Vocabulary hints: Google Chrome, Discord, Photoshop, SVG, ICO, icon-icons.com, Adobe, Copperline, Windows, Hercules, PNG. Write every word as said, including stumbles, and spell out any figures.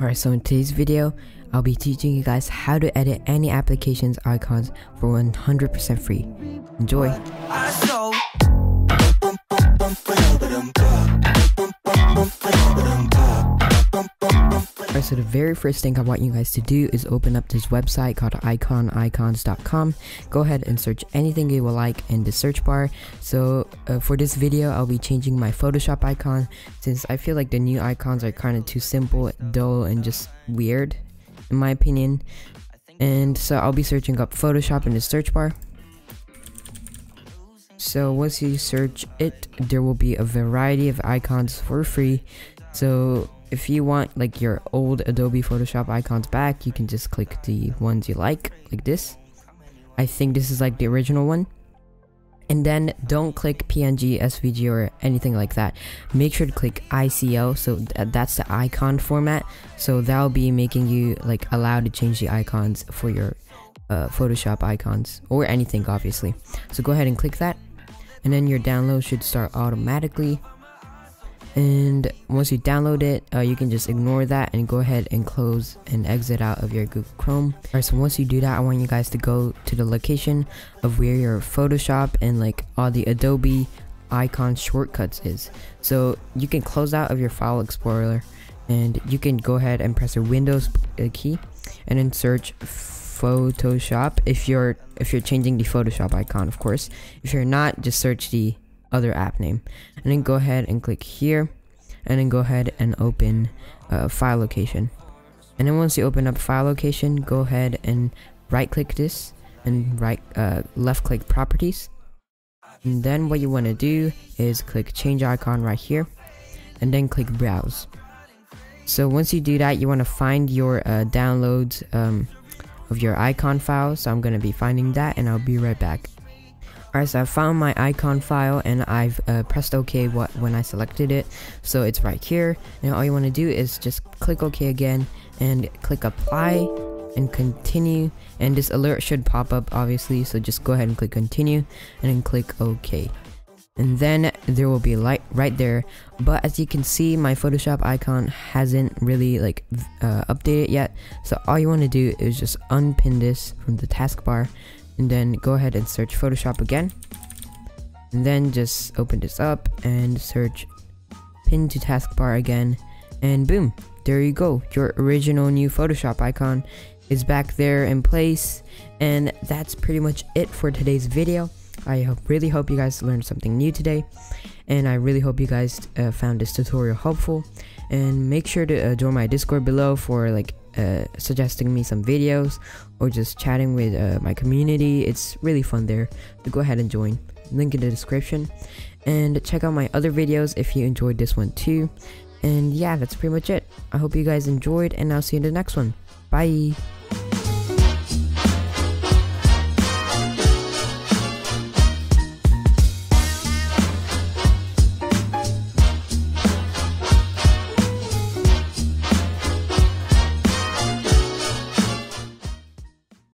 Alright, so in today's video, I'll be teaching you guys how to edit any application's icons for one hundred percent free. Enjoy! Alright, so the very first thing I want you guys to do is open up this website called icon icons dot com. Go ahead and search anything you would like in the search bar. So uh, for this video, I'll be changing my Photoshop icon since I feel like the new icons are kind of too simple, dull, and just weird, in my opinion. And so I'll be searching up Photoshop in the search bar. So once you search it, there will be a variety of icons for free. So if you want like your old Adobe Photoshop icons back, you can just click the ones you like, like this. I think this is like the original one. And then don't click P N G, S V G, or anything like that. Make sure to click I C O, so th that's the icon format. So that'll be making you like allowed to change the icons for your uh, Photoshop icons or anything, obviously. So go ahead and click that, and then your download should start automatically. And once you download it, uh, you can just ignore that and go ahead and close and exit out of your Google Chrome. Alright, so once you do that, I want you guys to go to the location of where your Photoshop and like all the Adobe icon shortcuts is. So you can close out of your file explorer and you can go ahead and press the Windows key and then search Photoshop if you're if you're changing the Photoshop icon, of course. If you're not, just search the other app name and then go ahead and click here and then go ahead and open uh, file location. And then once you open up file location, go ahead and right click this and right uh, left click properties, and then what you want to do is click change icon right here and then click browse. So once you do that, you want to find your uh, downloads um, of your icon file. So I'm going to be finding that and I'll be right back. Alright, so I found my icon file and I've uh, pressed OK what, when I selected it. So it's right here. Now all you want to do is just click OK again and click apply and continue. And this alert should pop up, obviously. So just go ahead and click continue and then click OK. And then there will be light right there. But as you can see, my Photoshop icon hasn't really like uh, updated yet. So all you want to do is just unpin this from the taskbar. And then go ahead and search Photoshop again, and then just open this up and search pin to taskbar again, and boom, there you go, your original new Photoshop icon is back there in place. And that's pretty much it for today's video. I hope, really hope you guys learned something new today, and I really hope you guys uh, found this tutorial helpful. And make sure to uh, join my Discord below for like Uh, suggesting me some videos or just chatting with uh, my community. It's really fun there, so go ahead and join, link in the description, and check out my other videos if you enjoyed this one too. And yeah, that's pretty much it. I hope you guys enjoyed, and I'll see you in the next one. Bye.